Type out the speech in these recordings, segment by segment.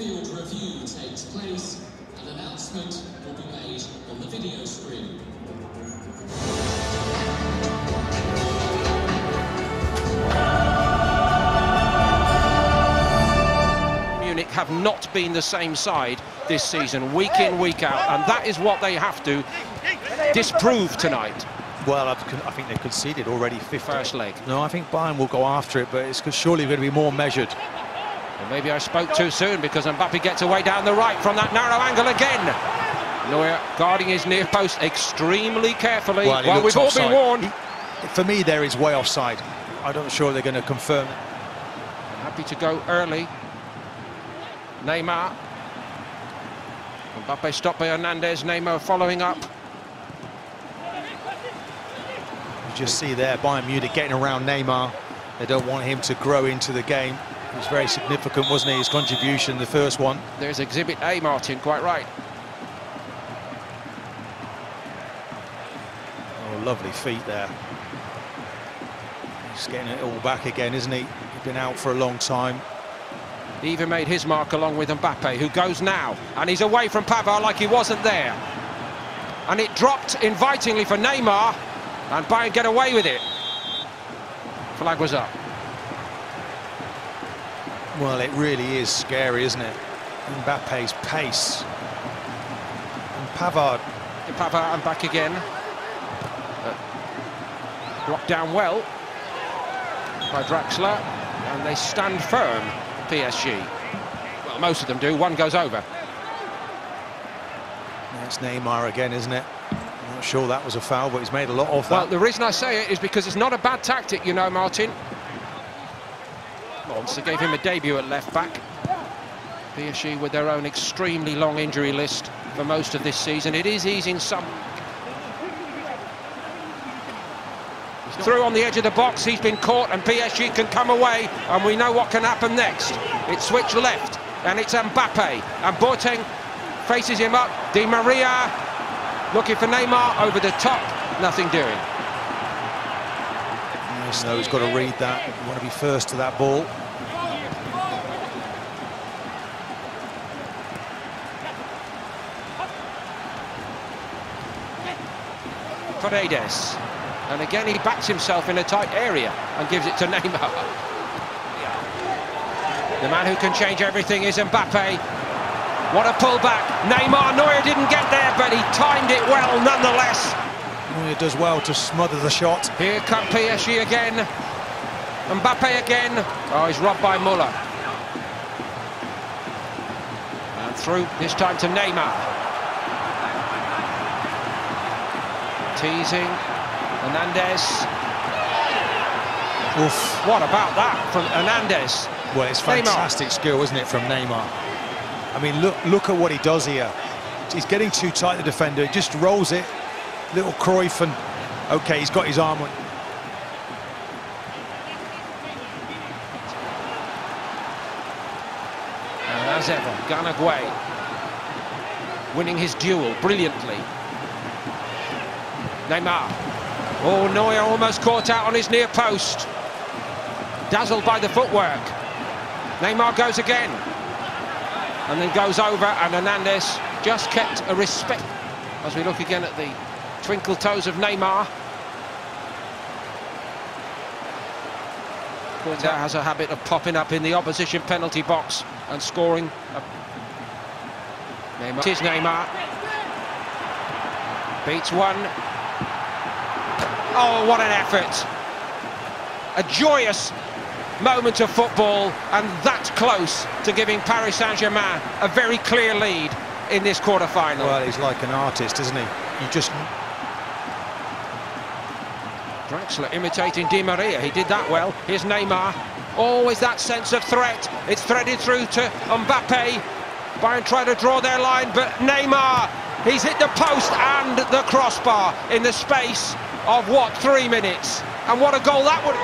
field review takes place, an announcement will be made on the video screen. Munich have not been the same side this season, week in, week out, and that is what they have to disprove tonight. Well, I think they've conceded already 50. First leg. No, I think Bayern will go after it, but it's surely going to be more measured. Well, maybe I spoke too soon, because Mbappe gets away down the right from that narrow angle again. Neuer guarding his near post extremely carefully. Well we've all been warned. For me, there is way offside. I'm not sure they're going to confirm it. Happy to go early. Neymar. Mbappe stopped by Hernandez. Neymar following up. Just see there Bayern Munich getting around Neymar. They don't want him to grow into the game. It was very significant, wasn't it, his contribution, the first one. There's Exhibit A, Martin, quite right. Oh, lovely feet there. He's getting it all back again, isn't he? He's been out for a long time. He even made his mark along with Mbappe, who goes now, and he's away from Pavard like he wasn't there. And it dropped invitingly for Neymar. And Bayern get away with it. Flag was up. Well, it really is scary, isn't it? Mbappe's pace. And Pavard. And back again. Blocked down well by Draxler. And they stand firm, PSG. Well, most of them do. One goes over. That's Neymar again, isn't it? Not sure that was a foul, but he's made a lot of that. Well, the reason I say it is because it's not a bad tactic, you know, Martin. Monster gave him a debut at left back. PSG with their own extremely long injury list for most of this season. It is easing some. He's through on the edge of the box, he's been caught, and PSG can come away, and we know what can happen next. It's switched left, and it's Mbappe, and Boateng faces him up. Di Maria looking for Neymar, over the top, nothing doing. Yes, no, he's got to read that. You want to be first to that ball. Paredes, and again he backs himself in a tight area and gives it to Neymar. The man who can change everything is Mbappe. What a pullback. Neymar, Neuer didn't get there, but he timed it well nonetheless. Neuer does well to smother the shot. Here come PSG again. Mbappe again. Oh, he's robbed by Müller. And through, this time to Neymar. Teasing. Hernandez. Oof. What about that from Hernandez? Well, it's fantastic skill, isn't it, from Neymar? I mean, look at what he does here. He's getting too tight, the defender. He just rolls it. Little Cruyff, and OK, he's got his arm on. And as ever, Gueye winning his duel brilliantly. Neymar. Oh, Neuer almost caught out on his near post. Dazzled by the footwork. Neymar goes again. And then goes over, and Hernandez just kept a respect as we look again at the twinkle toes of Neymar. Corta has a habit of popping up in the opposition penalty box and scoring. Neymar. It is Neymar. Beats one. Oh, what an effort. A joyous moment of football, and that close to giving Paris Saint-Germain a very clear lead in this quarter-final. Well, he's like an artist, isn't he? You just... Draxler imitating Di Maria, he did that well. Here's Neymar, always that sense of threat. It's threaded through to Mbappe. Bayern try to draw their line, but Neymar, he's hit the post and the crossbar in the space of, what, 3 minutes? And what a goal that would...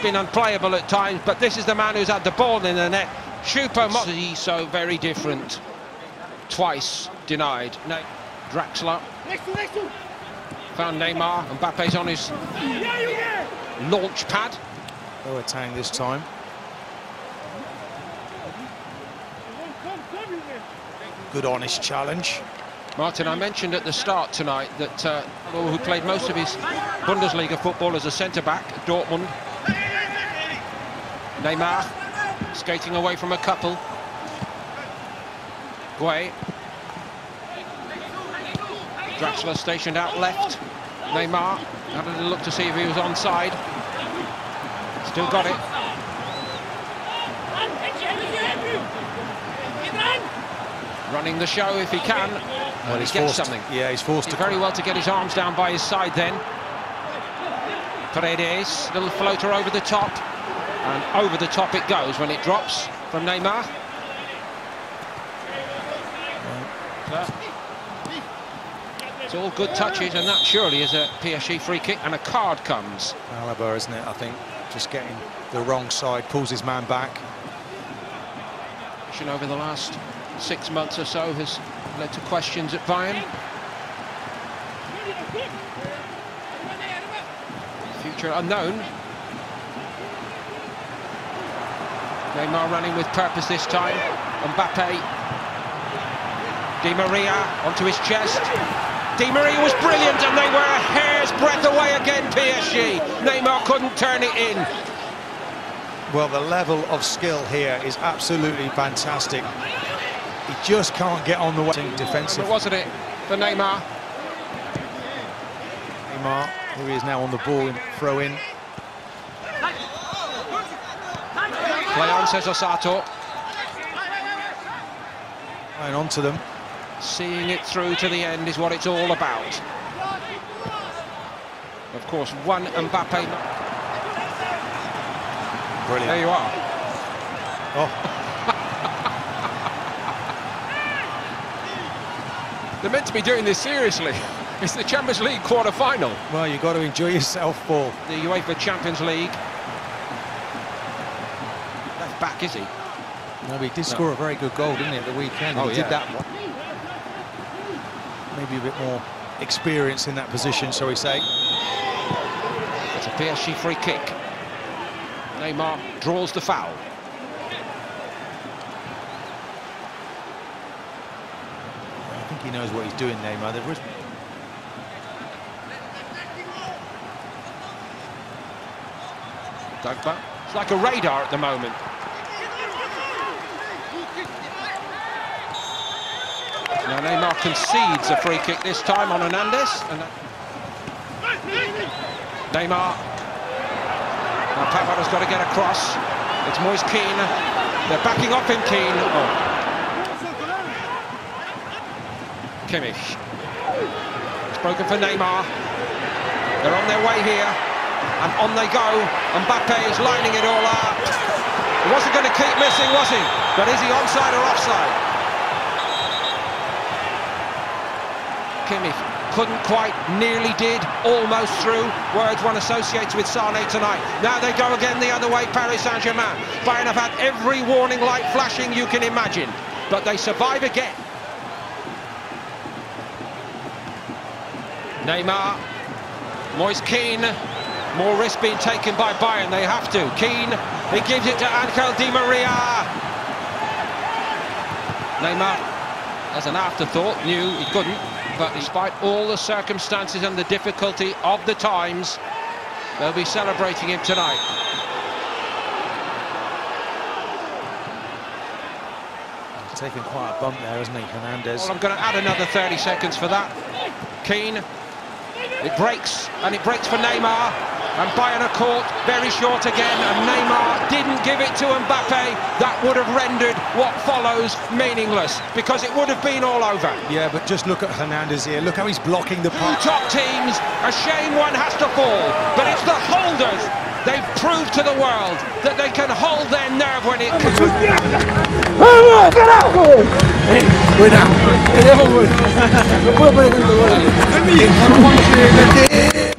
been unplayable at times, but this is the man who's had the ball in the net. Choupo-Moting, so very different. Twice denied. No. Draxler. Found Neymar. Mbappe's on his launch pad. No attacking this time. Good, honest challenge. Martin, I mentioned at the start tonight that who played most of his Bundesliga football as a centre-back at Dortmund. Neymar skating away from a couple. Gueye. Draxler stationed out left. Neymar had a look to see if he was onside. Still got it. Running the show if he can. Well, he gets something. Yeah, he's forced to very well to get his arms down by his side then. Paredes, little floater over the top. And over the top it goes when it drops from Neymar. It's all good touches, and that surely is a PSG free kick, and a card comes. Alaba, isn't it, I think? Just getting the wrong side, pulls his man back. Over the last 6 months or so has led to questions at Bayern. Future unknown. Neymar running with purpose this time. Mbappe. Di Maria onto his chest. Di Maria was brilliant, and they were a hair's breadth away again, PSG. Neymar couldn't turn it in. Well, the level of skill here is absolutely fantastic. He just can't get on the way. Defensive. Wasn't it for Neymar? Neymar, who is now on the ball in throw-in. Play on, says Osato. And onto them. Seeing it through to the end is what it's all about. Of course, one Mbappe. Brilliant. There you are. Oh. They're meant to be doing this seriously. It's the Champions League quarter-final. Well, you've got to enjoy yourself, Paul. The UEFA Champions League. Left back, is he? No, he did score a very good goal, didn't he, at the weekend? Oh, he did that one. Maybe a bit more experience in that position, shall we say. It's a PSG free kick. Neymar draws the foul. I think he knows what he's doing, Neymar. Dagba. It's like a radar at the moment. Now Neymar concedes a free kick this time on Hernandez. And Neymar. Now Pavard has got to get across. It's Moise Keane. They're backing off him, Keane. Oh. Kimmich. It's broken for Neymar. They're on their way here. And on they go. Mbappe is lining it all up. He wasn't going to keep missing, was he? But is he onside or offside? Kimmich couldn't quite, nearly did, almost through. Words one associates with Sane tonight. Now they go again the other way, Paris Saint-Germain. Bayern have had every warning light flashing you can imagine, but they survive again. Neymar, Moise Keane, more risk being taken by Bayern, they have to. Keane, he gives it to Angel Di Maria. Neymar, as an afterthought, knew he couldn't. But despite all the circumstances and the difficulty of the times, they'll be celebrating him tonight. He's taken quite a bump there, isn't he, Hernandez? Well, I'm going to add another 30 seconds for that. Keane, it breaks, and it breaks for Neymar. And Bayern are caught very short again, and Neymar didn't give it to Mbappe. That would have rendered what follows meaningless, because it would have been all over. Yeah, but just look at Hernandez here. Look how he's blocking the pass. Two top teams, a shame one has to fall, but it's the holders. They've proved to the world that they can hold their nerve when it comes. We're down.